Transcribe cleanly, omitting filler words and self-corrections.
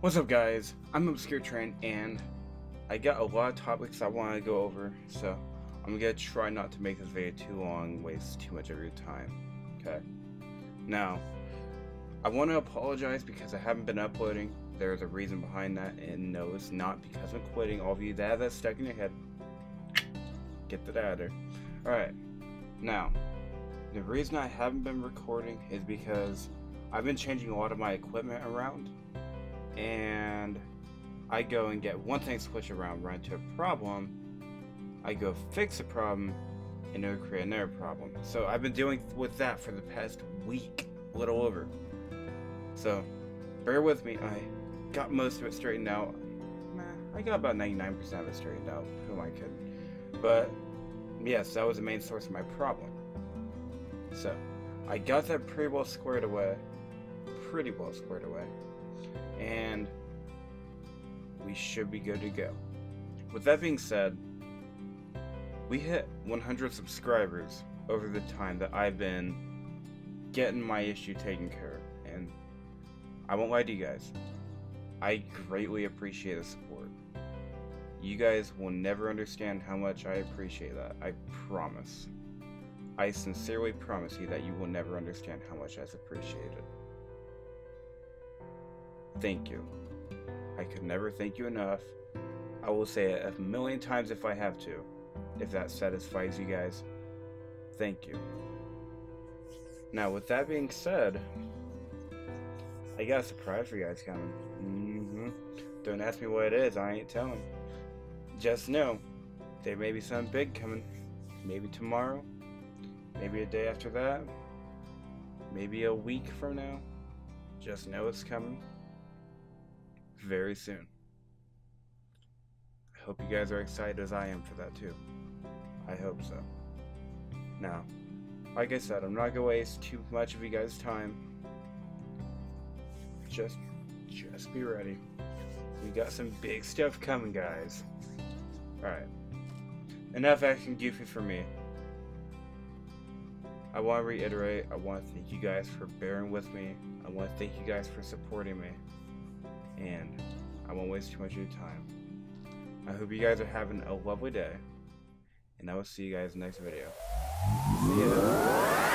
What's up, guys? I'm ObscureTrain, and I got a lot of topics I want to go over, so I'm gonna try not to make this video too long, waste too much of your time. Okay. Now, I want to apologize because I haven't been uploading. There's a reason behind that, and no, it's not because I'm quitting. All of you that that's stuck in your head, get that out of there. All right. Now, the reason I haven't been recording is because I've been changing a lot of my equipment around. And I go and get one thing switched around, run into a problem, I go fix a problem, and it'll create another problem. So I've been dealing with that for the past week, a little over. So bear with me, I got most of it straightened out. I got about 99% of it straightened out, who am I kidding? But yes, that was the main source of my problem. So I got that pretty well squared away. And we should be good to go. With that being said, we hit 100 subscribers over the time that I've been getting my issue taken care of, and I won't lie to you guys, I greatly appreciate the support. You guys will never understand how much I appreciate that, I promise. I sincerely promise you that you will never understand how much I've appreciated it. Thank you. I could never thank you enough. I will say it 1,000,000 times if I have to. If that satisfies you guys, thank you. Now, with that being said, I got a surprise for you guys coming. Don't ask me what it is, I ain't telling. Just know, there may be something big coming. Maybe tomorrow, maybe a day after that, maybe a week from now. Just know it's coming. Very soon. I hope you guys are excited as I am for that too. I hope so. Now, like I said, I'm not gonna waste too much of you guys' time. Just be ready. We got some big stuff coming, guys. Alright. Enough acting goofy for me. I wanna reiterate, I wanna thank you guys for bearing with me. I wanna thank you guys for supporting me. And I won't waste too much of your time. I hope you guys are having a lovely day, and I will see you guys in the next video. See ya.